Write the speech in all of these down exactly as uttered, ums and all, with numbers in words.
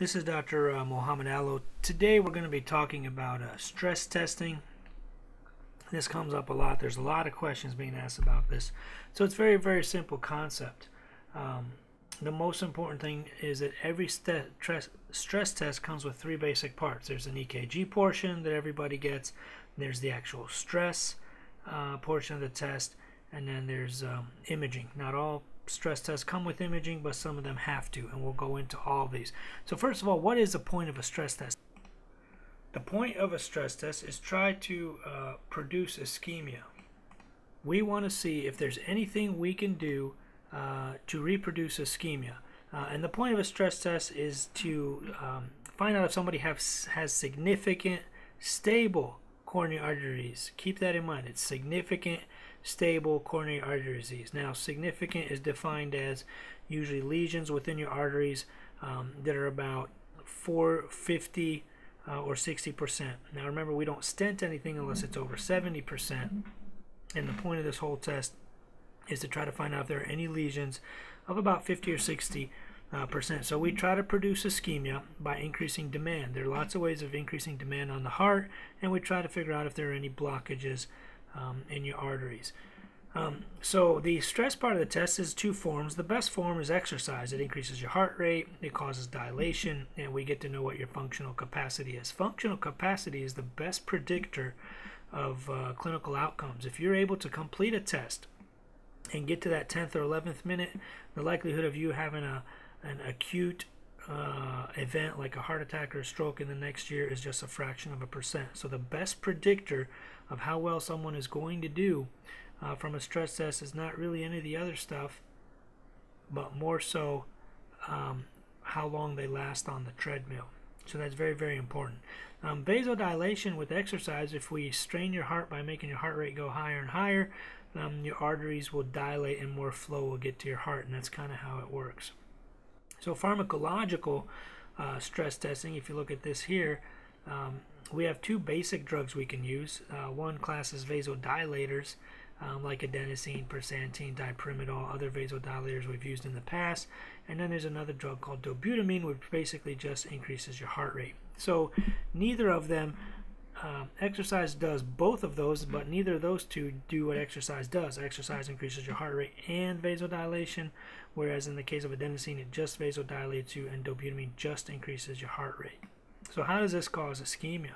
This is Doctor Uh, Mohammed Allo. Today we're going to be talking about uh, stress testing. This comes up a lot. There's a lot of questions being asked about this. So it's very, very simple concept. Um, the most important thing is that every stress test comes with three basic parts. There's an E K G portion that everybody gets. There's the actual stress uh, portion of the test. And then there's um, imaging. Not all stress tests come with imaging, but some of them have to, and we'll go into all of these. So first of all, what is the point of a stress test? The point of a stress test is try to uh, produce ischemia. We want to see if there's anything we can do uh, to reproduce ischemia. Uh, and the point of a stress test is to um, find out if somebody has, has significant stable coronary artery disease. Keep that in mind. It's significant stable coronary artery disease. Now, significant is defined as usually lesions within your arteries um, that are about four fifty uh, or sixty percent. Now, remember, we don't stent anything unless it's over seventy percent. And the point of this whole test is to try to find out if there are any lesions of about fifty or sixty percent. Uh, percent. So we try to produce ischemia by increasing demand. There are lots of ways of increasing demand on the heart, and we try to figure out if there are any blockages um, in your arteries. Um, so the stress part of the test is two forms. The best form is exercise. It increases your heart rate, it causes dilation, and we get to know what your functional capacity is. Functional capacity is the best predictor of uh, clinical outcomes. If you're able to complete a test and get to that tenth or eleventh minute, the likelihood of you having a an acute uh, event like a heart attack or a stroke in the next year is just a fraction of a percent. So the best predictor of how well someone is going to do uh, from a stress test is not really any of the other stuff, but more so um, how long they last on the treadmill. So that's very, very important. Um, vasodilation with exercise, if we strain your heart by making your heart rate go higher and higher, um, your arteries will dilate and more flow will get to your heart, and that's kind of how it works. So pharmacological uh, stress testing, if you look at this here, um, we have two basic drugs we can use. Uh, one class is vasodilators, um, like adenosine, persantine, diprimidol, other vasodilators we've used in the past. And then there's another drug called dobutamine, which basically just increases your heart rate. So neither of them, uh, exercise does both of those, but neither of those two do what exercise does. Exercise increases your heart rate and vasodilation, whereas in the case of adenosine, it just vasodilates you, and dobutamine just increases your heart rate. So how does this cause ischemia?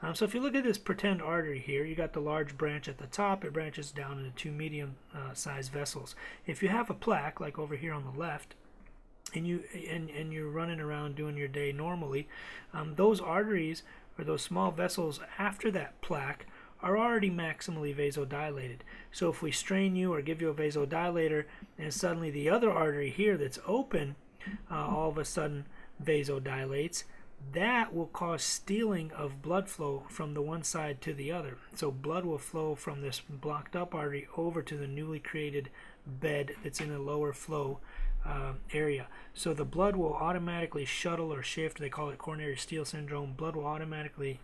Um, so if you look at this pretend artery here, you got the large branch at the top. It branches down into two medium-sized uh, vessels. If you have a plaque, like over here on the left, and, you, and, and you're running around doing your day normally, um, those arteries or those small vessels after that plaque are already maximally vasodilated. So if we strain you or give you a vasodilator, and suddenly the other artery here that's open uh, all of a sudden vasodilates, that will cause stealing of blood flow from the one side to the other. So blood will flow from this blocked up artery over to the newly created bed that's in a lower flow Um, area. So the blood will automatically shuttle or shift. They call it coronary steal syndrome. Blood will automatically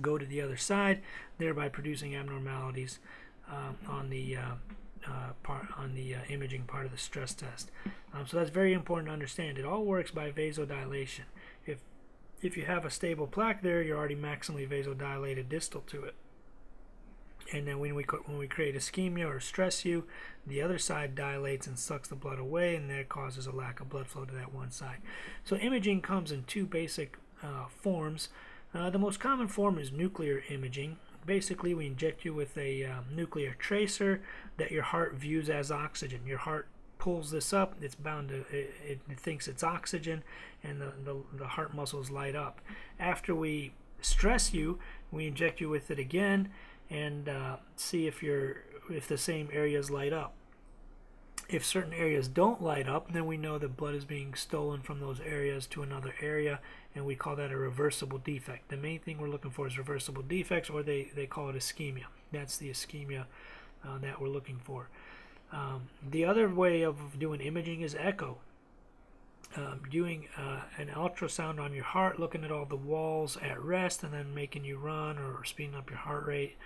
go to the other side, thereby producing abnormalities um, on the uh, uh, part on the uh, imaging part of the stress test. Um, so that's very important to understand. It all works by vasodilation. If if you have a stable plaque there, you're already maximally vasodilated distal to it. And then when we when we create ischemia or stress you, the other side dilates and sucks the blood away, and that causes a lack of blood flow to that one side. So imaging comes in two basic uh, forms. Uh, the most common form is nuclear imaging. Basically, we inject you with a uh, nuclear tracer that your heart views as oxygen. Your heart pulls this up, it's bound to, it, it thinks it's oxygen, and the, the, the heart muscles light up. After we stress you, we inject you with it again, and uh, see if you're if the same areas light up. If certain areas don't light up, then we know that blood is being stolen from those areas to another area, and we call that a reversible defect. The main thing we're looking for is reversible defects, or they, they call it ischemia. That's the ischemia uh, that we're looking for. Um, the other way of doing imaging is echo. Um, doing uh, an ultrasound on your heart, looking at all the walls at rest, and then making you run or speeding up your heart rate,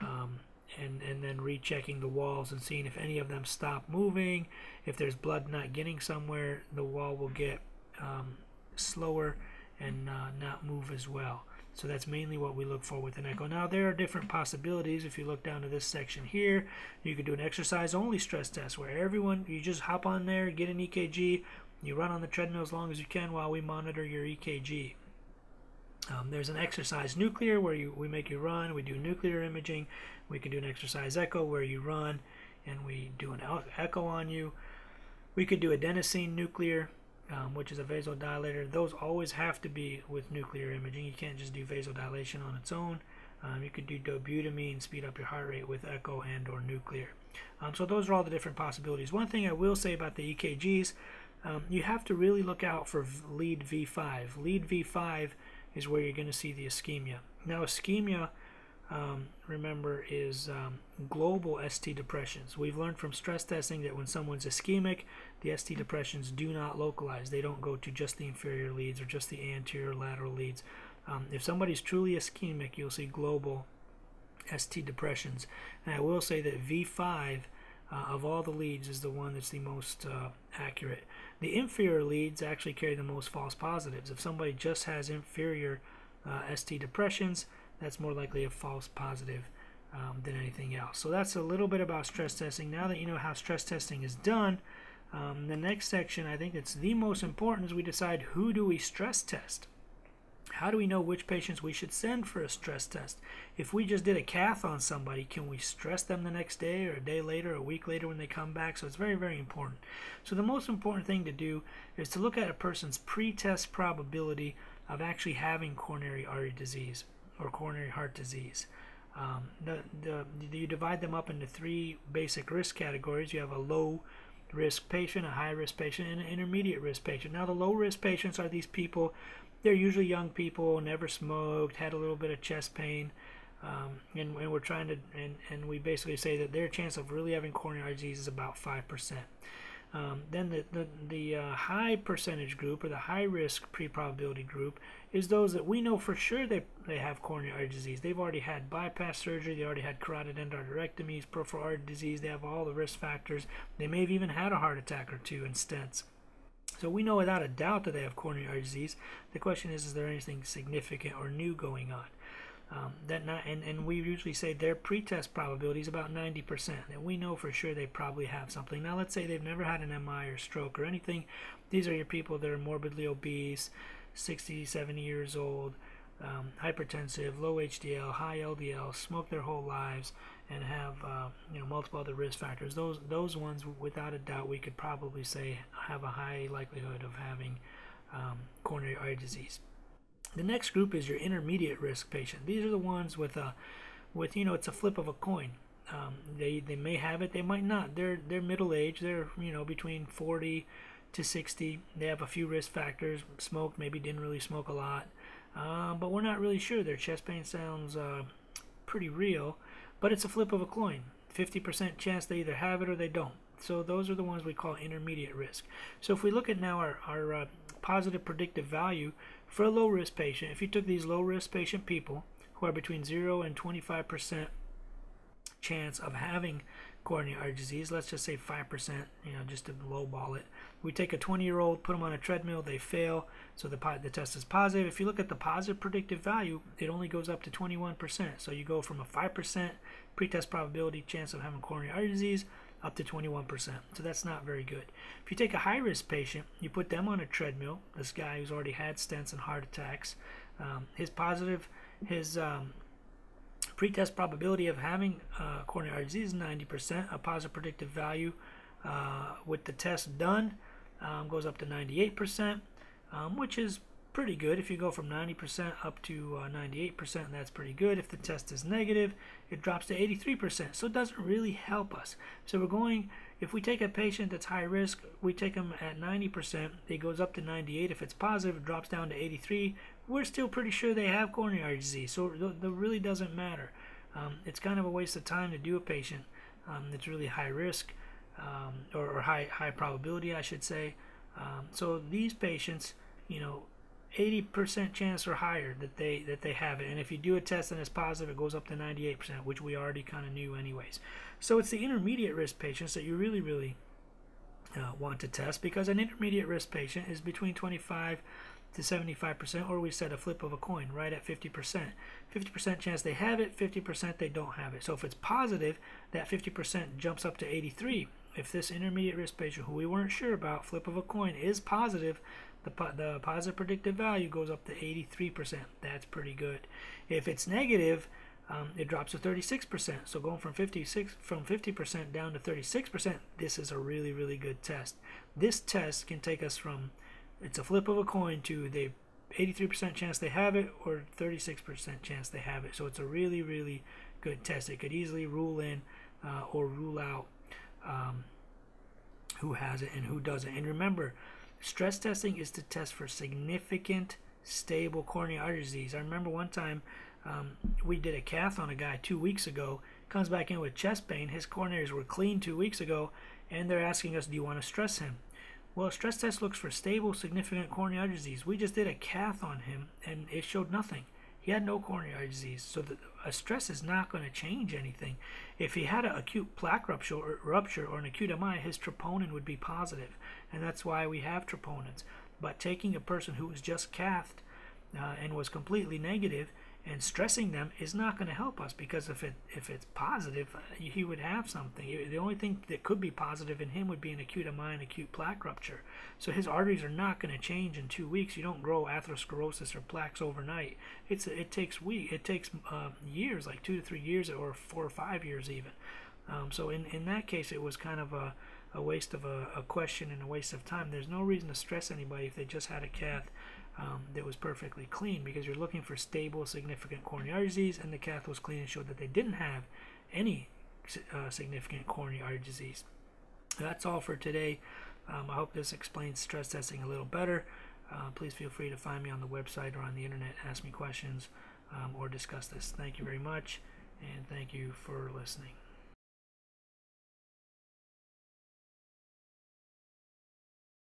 um, and, and then rechecking the walls and seeing if any of them stop moving. If there's blood not getting somewhere, the wall will get um, slower and uh, not move as well. So that's mainly what we look for with an echo. Now there are different possibilities. If you look down to this section here, you could do an exercise only stress test where everyone, you just hop on there, get an E K G, you run on the treadmill as long as you can while we monitor your E K G. Um, there's an exercise nuclear where you, we make you run, we do nuclear imaging. We can do an exercise echo where you run and we do an echo on you. We could do adenosine nuclear, Um, which is a vasodilator. Those always have to be with nuclear imaging. You can't just do vasodilation on its own. Um, you could do dobutamine, speed up your heart rate with echo and or nuclear. Um, so those are all the different possibilities. One thing I will say about the E K Gs, um, you have to really look out for lead V five. Lead V five is where you're going to see the ischemia. Now ischemia, um, remember, is um, global S T depressions. We've learned from stress testing that when someone's ischemic, the S T depressions do not localize. They don't go to just the inferior leads or just the anterior lateral leads. Um, if somebody's truly ischemic, you'll see global S T depressions. And I will say that V five uh, of all the leads is the one that's the most uh, accurate. The inferior leads actually carry the most false positives. If somebody just has inferior uh, S T depressions, that's more likely a false positive um, than anything else. So that's a little bit about stress testing. Now that you know how stress testing is done, um, the next section, I think it's the most important, is we decide who do we stress test. How do we know which patients we should send for a stress test? If we just did a cath on somebody, can we stress them the next day or a day later or a week later when they come back? So it's very, very important. So the most important thing to do is to look at a person's pre-test probability of actually having coronary artery disease or coronary heart disease. Um, the, the, you divide them up into three basic risk categories. You have a low risk patient, a high risk patient, and an intermediate risk patient. Now the low risk patients are these people, they're usually young people, never smoked, had a little bit of chest pain, um, and, and we're trying to, and, and we basically say that their chance of really having coronary disease is about five percent. Um, then the, the, the uh, high percentage group, or the high risk pre-probability group, is those that we know for sure they, they have coronary artery disease. They've already had bypass surgery, they already had carotid endarterectomies, peripheral artery disease, they have all the risk factors. They may have even had a heart attack or two and stents. So we know without a doubt that they have coronary artery disease. The question is, is there anything significant or new going on? Um, that not, and, and we usually say their pretest probability is about ninety percent, and we know for sure they probably have something. Now let's say they've never had an M I or stroke or anything. These are your people that are morbidly obese, sixty, seventy years old, um, hypertensive, low H D L, high L D L, smoked their whole lives, and have uh, you know, multiple other risk factors. Those, those ones, without a doubt, we could probably say have a high likelihood of having um, coronary artery disease. The next group is your intermediate risk patient. These are the ones with a, with you know, it's a flip of a coin. Um, they they may have it, they might not. They're they're middle age. They're you know between forty to sixty. They have a few risk factors. Smoked, maybe didn't really smoke a lot, uh, but we're not really sure. Their chest pain sounds uh, pretty real, but it's a flip of a coin. fifty percent chance they either have it or they don't. So those are the ones we call intermediate risk. So if we look at now our our uh, positive predictive value for a low-risk patient, if you took these low-risk patient people who are between zero and twenty-five percent chance of having coronary artery disease, let's just say five percent, you know, just to lowball it. We take a twenty-year-old, put them on a treadmill, they fail, so the, the test is positive. If you look at the positive predictive value, it only goes up to twenty-one percent. So you go from a five percent pretest probability chance of having coronary artery disease up to twenty-one percent, so that's not very good. If you take a high-risk patient, you put them on a treadmill, this guy who's already had stents and heart attacks, um, his positive, his um, pretest probability of having uh, coronary artery disease is ninety percent, a positive predictive value uh, with the test done um, goes up to ninety-eight percent, um, which is pretty good. If you go from ninety percent up to uh, ninety-eight percent, that's pretty good. If the test is negative, it drops to eighty-three percent. So it doesn't really help us. So we're going, if we take a patient that's high risk, we take them at ninety percent, it goes up to ninety-eight. If it's positive, it drops down to eighty-three. We're still pretty sure they have coronary artery disease. So it really doesn't matter. Um, it's kind of a waste of time to do a patient um, that's really high risk um, or, or high, high probability, I should say. Um, so these patients, you know, eighty percent chance or higher that they that they have it, and if you do a test and it's positive, it goes up to ninety-eight percent, which we already kind of knew anyways. So it's the intermediate risk patients that you really really uh, want to test, because an intermediate risk patient is between 25 to seventy-five percent, or we said a flip of a coin right at fifty percent. fifty percent chance they have it, fifty percent they don't have it. So if it's positive, that fifty percent jumps up to eighty-three. If this intermediate risk patient, who we weren't sure about, flip of a coin, is positive, the, po the positive predictive value goes up to eighty-three percent. That's pretty good. If it's negative, um, it drops to thirty-six percent. So going from fifty-six from fifty percent down to thirty-six percent, this is a really, really good test. This test can take us from it's a flip of a coin to the eighty-three percent chance they have it, or thirty-six percent chance they have it. So it's a really, really good test. It could easily rule in uh, or rule out um, who has it and who doesn't. And remember, stress testing is to test for significant stable coronary artery disease. I remember one time um, we did a cath on a guy two weeks ago, comes back in with chest pain, his coronaries were clean two weeks ago, and they're asking us, do you want to stress him? Well, a stress test looks for stable, significant coronary artery disease. We just did a cath on him, and it showed nothing. He had no coronary artery disease, so the, a stress is not going to change anything. If he had an acute plaque rupture or, rupture or an acute M I, his troponin would be positive, and that's why we have troponins. But taking a person who was just cathed uh, and was completely negative and stressing them is not going to help us, because if it if it's positive, he would have something. The only thing that could be positive in him would be an acute M I and acute plaque rupture. So his arteries are not going to change in two weeks. You don't grow atherosclerosis or plaques overnight. It's it takes week it takes uh, years, like two to three years, or four or five years even. Um, so in in that case, it was kind of a a waste of a, a question and a waste of time. There's no reason to stress anybody if they just had a cath um, that was perfectly clean, because you're looking for stable, significant coronary artery disease, and the cath was clean and showed that they didn't have any uh, significant coronary artery disease. That's all for today. Um, I hope this explains stress testing a little better. Uh, please feel free to find me on the website or on the internet, ask me questions um, or discuss this. Thank you very much, and thank you for listening.